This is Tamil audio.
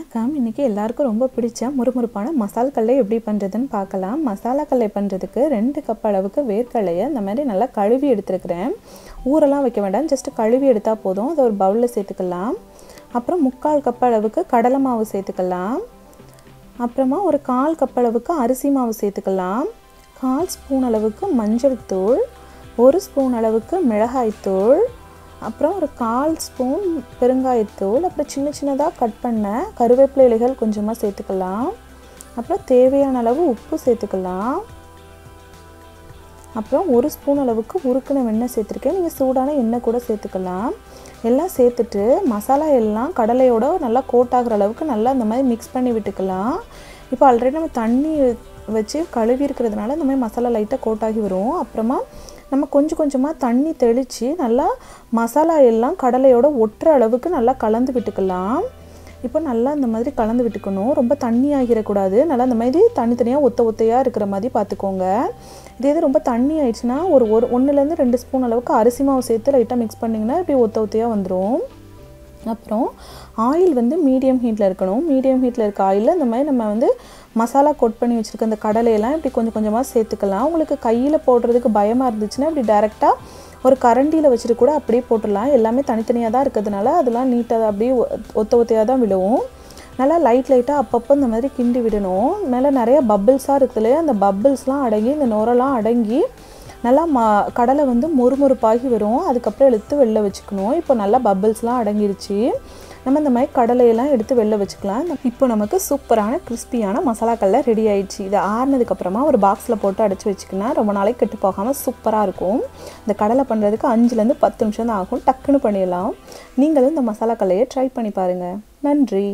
வணக்கம். இன்றைக்கி எல்லாருக்கும் ரொம்ப பிடிச்ச முறுமுறுப்பான மசால் கடலை எப்படி பண்ணுறதுன்னு பார்க்கலாம். மசாலா கடலை பண்ணுறதுக்கு 2 கப் அளவுக்கு வேர்க்கடலையை இந்த மாதிரி நல்லா கழுவி எடுத்துருக்கிறேன். ஊரெல்லாம் வைக்க வேண்டாம், ஜஸ்ட்டு கழுவி எடுத்தால் போதும். அதை ஒரு பவுலில் சேர்த்துக்கலாம். அப்புறம் 3/4 கப் அளவுக்கு கடலை மாவு சேர்த்துக்கலாம். அப்புறமா ஒரு 4 கப் அளவுக்கு அரிசி மாவு சேர்த்துக்கலாம். 1/4 ஸ்பூன் அளவுக்கு மஞ்சள் தூள், 1 ஸ்பூன் அளவுக்கு மிளகாய்த்தூள், அப்புறம் ஒரு 1/4 ஸ்பூன் பெருங்காயத்தூள், அப்புறம் சின்ன சின்னதாக கட் பண்ண கருவேப்பிலை இலைகள் கொஞ்சமாக சேர்த்துக்கலாம். அப்புறம் தேவையான அளவு உப்பு சேர்த்துக்கலாம். அப்புறம் 1 ஸ்பூன் அளவுக்கு உருக்கின வெண்ணெய் சேர்த்துருக்கேன். நீங்கள் சூடான எண்ணெய் கூட சேர்த்துக்கலாம். எல்லாம் சேர்த்துட்டு மசாலா எல்லாம் கடலையோட நல்லா கோட் ஆகிற அளவுக்கு நல்லா இந்த மாதிரி மிக்ஸ் பண்ணி விட்டுக்கலாம். இப்போ ஆல்ரெடி நம்ம தண்ணி வச்சு கழுவி இருக்கிறதுனால இந்த மாதிரி மசாலா லைட்டாக கோட்டாகி வரும். அப்புறமா நம்ம கொஞ்சம் கொஞ்சமாக தண்ணி தெளித்து நல்லா மசாலா எல்லாம் கடலையோட ஒட்டுற அளவுக்கு நல்லா கலந்து விட்டுக்கலாம். இப்போ நல்லா இந்த மாதிரி கலந்து விட்டுக்கணும். ரொம்ப தண்ணி ஆகிடக்கூடாது. நல்லா இந்த மாதிரி தனித்தனியாக ஒத்தையாக இருக்கிற மாதிரி பார்த்துக்கோங்க. இதே இது ரொம்ப தண்ணி ஆயிடுச்சுன்னா ஒரு 1-2 ஸ்பூன் அளவுக்கு அரிசி மாவு சேர்த்து லைட்டாக மிக்ஸ் பண்ணிங்கன்னா இப்படி ஒத்தையாக வந்துடும். அப்புறம் ஆயில் வந்து மீடியம் ஹீட்டில் இருக்கணும். மீடியம் ஹீட்டில் இருக்க ஆயிலில் இந்த மாதிரி நம்ம வந்து மசாலா கோட் பண்ணி வச்சுருக்க அந்த கடலையெல்லாம் இப்படி கொஞ்சம் கொஞ்சமாக சேர்த்துக்கலாம். உங்களுக்கு கையில் போடுறதுக்கு பயமாக இருந்துச்சுன்னா இப்படி டைரெக்டாக ஒரு கரண்டியில் வச்சுட்டு கூட அப்படியே போட்டுடலாம். எல்லாமே தனித்தனியாக தான் இருக்கிறதுனால அதெல்லாம் நீட்டாக அப்படியே ஒத்தையாக தான் விழுவும். நல்லா லைட்டாக அப்பப்போ இந்த மாதிரி கிண்டி விடணும். மேலே நிறைய பப்பிள்ஸாக இருக்குதுலையே, அந்த பப்பிள்ஸ்லாம் அடங்கி இந்த நுரெல்லாம் அடங்கி நல்லா கடலை வந்து மொறுமொறுப்பாகி வரும். அதுக்கப்புறம் எடுத்து வெளில வச்சுக்கணும். இப்போ நல்லா பப்பிள்ஸ்லாம் அடங்கிடுச்சு. நம்ம இந்த மாதிரி கடலையெல்லாம் எடுத்து வெளில வச்சுக்கலாம். இப்போ நமக்கு சூப்பரான கிறிஸ்பியான மசாலா கடலை ரெடி ஆகிடுச்சு. இதை ஆறுனதுக்கப்புறமா ஒரு பாக்ஸில் போட்டு அடைச்சி வச்சுக்கினா ரொம்ப நாளைக்கு கெட்டு போகாமல் சூப்பராக இருக்கும். இந்த கடலை பண்ணுறதுக்கு 5-10 நிமிஷம் தான் ஆகும். டக்குன்னு பண்ணிடலாம். நீங்களும் இந்த மசாலா கடலையை ட்ரை பண்ணி பாருங்கள். நன்றி.